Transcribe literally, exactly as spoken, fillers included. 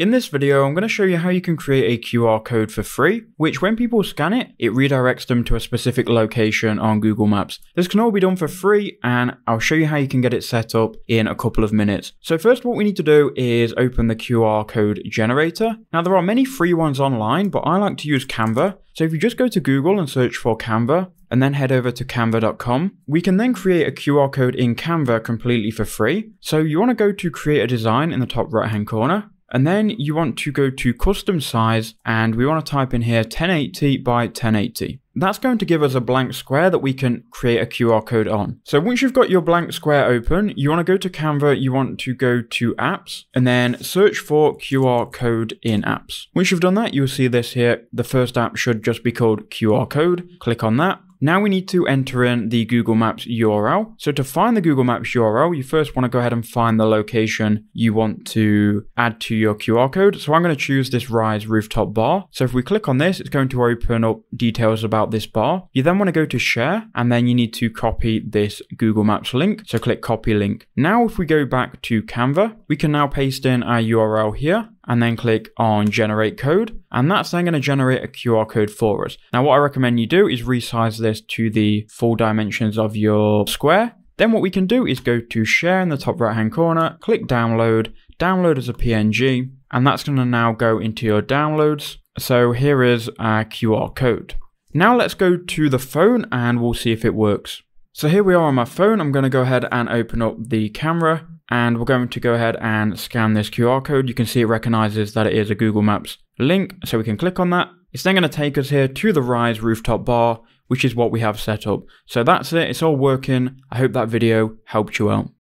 In this video, I'm going to show you how you can create a Q R code for free, which when people scan it, it redirects them to a specific location on Google Maps. This can all be done for free, and I'll show you how you can get it set up in a couple of minutes. So first, what we need to do is open the Q R code generator. Now, there are many free ones online, but I like to use Canva. So if you just go to Google and search for Canva, and then head over to canva dot com. We can then create a Q R code in Canva completely for free. So you want to go to create a design in the top right hand corner. And then you want to go to custom size, and we want to type in here ten eighty by ten eighty. That's going to give us a blank square that we can create a Q R code on. So once you've got your blank square open, you want to go to Canva, you want to go to apps, and then search for Q R code in apps. Once you've done that, you'll see this here. The first app should just be called Q R code. Click on that. Now we need to enter in the Google Maps U R L. So to find the Google Maps U R L, you first want to go ahead and find the location you want to add to your Q R code. So I'm going to choose this Rise rooftop bar. So if we click on this, it's going to open up details about this bar. You then want to go to share, and then you need to copy this Google Maps link. So click copy link. Now, if we go back to Canva, we can now paste in our U R L here, and then click on generate code. And that's then going to generate a Q R code for us. Now, what I recommend you do is resize this to the full dimensions of your square. Then what we can do is go to share in the top right hand corner, click download, download as a P N G, and that's going to now go into your downloads. So here is our Q R code. Now let's go to the phone and we'll see if it works. So here we are on my phone. I'm going to go ahead and open up the camera, and we're going to go ahead and scan this Q R code. You can see it recognizes that it is a Google Maps link, so we can click on that. It's then going to take us here to the Rise rooftop bar, which is what we have set up. So that's it. It's all working. I hope that video helped you out.